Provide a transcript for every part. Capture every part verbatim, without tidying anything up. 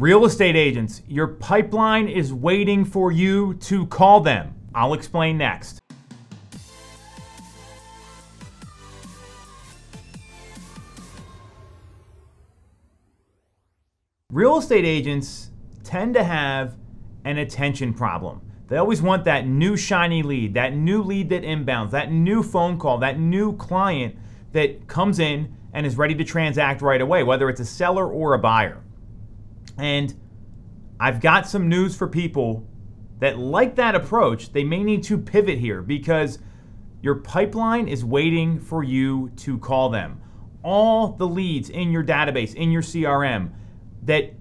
Real estate agents, your pipeline is waiting for you to call them. I'll explain next. Real estate agents tend to have an attention problem. They always want that new shiny lead, that new lead that inbounds, that new phone call, that new client that comes in and is ready to transact right away, whether it's a seller or a buyer. And I've got some news for people that like that approach. They may need to pivot here because your pipeline is waiting for you to call them. All the leads in your database, in your C R M, that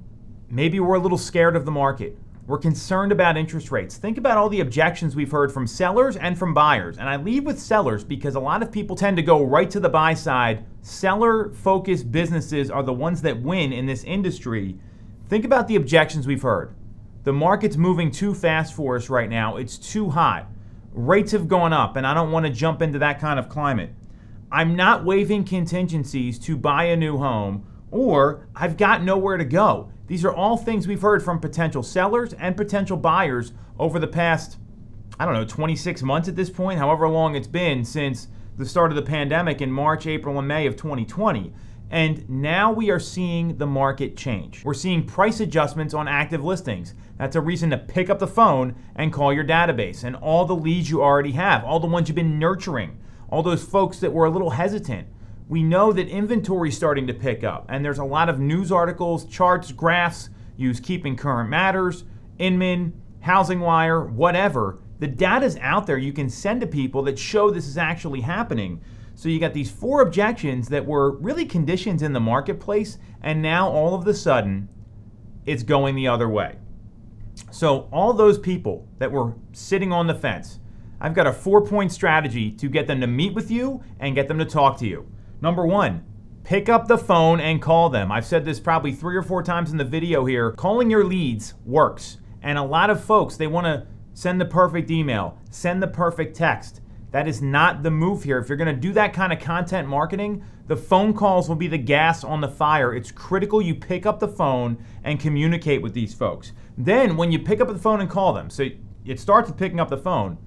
maybe we're a little scared of the market. We're concerned about interest rates. Think about all the objections we've heard from sellers and from buyers. And I lead with sellers because a lot of people tend to go right to the buy side. Seller-focused businesses are the ones that win in this industry. Think about the objections we've heard. The market's moving too fast for us right now. It's too hot. Rates have gone up, and I don't want to jump into that kind of climate. I'm not waiving contingencies to buy a new home, or I've got nowhere to go. These are all things we've heard from potential sellers and potential buyers over the past, I don't know, twenty-six months at this point, however long it's been since the start of the pandemic in March, April, and May of twenty twenty. And now we are seeing the market change. We're seeing price adjustments on active listings. That's a reason to pick up the phone and call your database and all the leads you already have, all the ones you've been nurturing, all those folks that were a little hesitant. We know that inventory is starting to pick up, and there's a lot of news articles, charts, graphs, use Keeping Current Matters, Inman, Housing Wire, whatever. The data's out there you can send to people that show this is actually happening. So you got these four objections that were really conditions in the marketplace, and now all of a sudden, it's going the other way. So all those people that were sitting on the fence, I've got a four-point strategy to get them to meet with you and get them to talk to you. Number one, pick up the phone and call them. I've said this probably three or four times in the video here. Calling your leads works, and a lot of folks, they want to send the perfect email, send the perfect text. That is not the move here. If you're going to do that kind of content marketing, the phone calls will be the gas on the fire. It's critical you pick up the phone and communicate with these folks. Then when you pick up the phone and call them, so it starts with picking up the phone,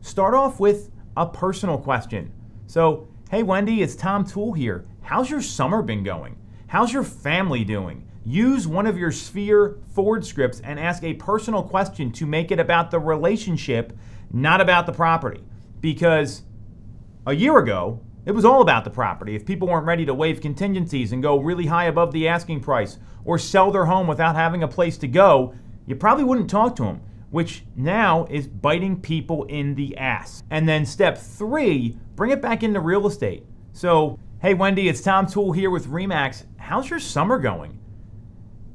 start off with a personal question. So, hey Wendy, it's Tom Toole here. How's your summer been going? How's your family doing? Use one of your Sphere forward scripts and ask a personal question to make it about the relationship, not about the property. Because a year ago, it was all about the property. If people weren't ready to waive contingencies and go really high above the asking price or sell their home without having a place to go, you probably wouldn't talk to them, which now is biting people in the ass. And then step three, bring it back into real estate. So, hey Wendy, it's Tom Toole here with RE/MAX. How's your summer going?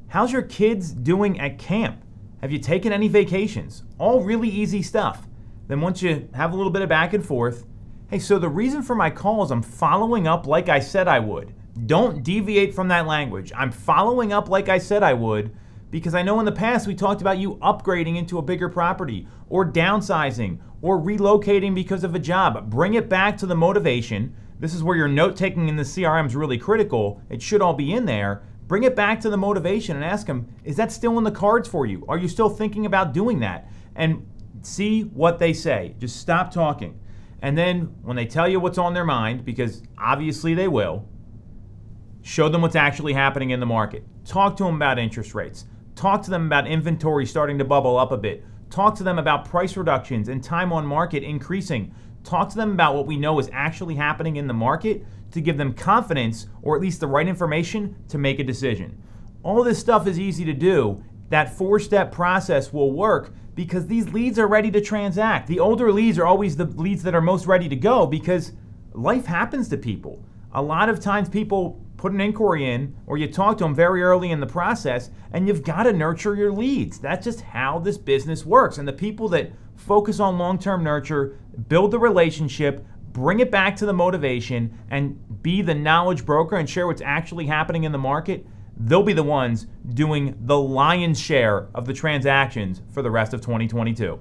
How's your kids doing at camp? Have you taken any vacations? All really easy stuff. Then once you have a little bit of back and forth, hey, so the reason for my call is I'm following up like I said I would. Don't deviate from that language. I'm following up like I said I would, because I know in the past we talked about you upgrading into a bigger property or downsizing or relocating because of a job. Bring it back to the motivation. This is where your note-taking in the C R M is really critical. It should all be in there. Bring it back to the motivation and ask them, is that still in the cards for you? Are you still thinking about doing that? And see what they say. Just stop talking. And then when they tell you what's on their mind, because obviously they will, show them what's actually happening in the market. Talk to them about interest rates. Talk to them about inventory starting to bubble up a bit. Talk to them about price reductions and time on market increasing. Talk to them about what we know is actually happening in the market to give them confidence, or at least the right information to make a decision. All this stuff is easy to do. That four-step process will work because these leads are ready to transact. The older leads are always the leads that are most ready to go because life happens to people. A lot of times people put an inquiry in or you talk to them very early in the process, and you've got to nurture your leads. That's just how this business works. And the people that focus on long-term nurture, build the relationship, bring it back to the motivation, and be the knowledge broker and share what's actually happening in the market, they'll be the ones doing the lion's share of the transactions for the rest of twenty twenty-two.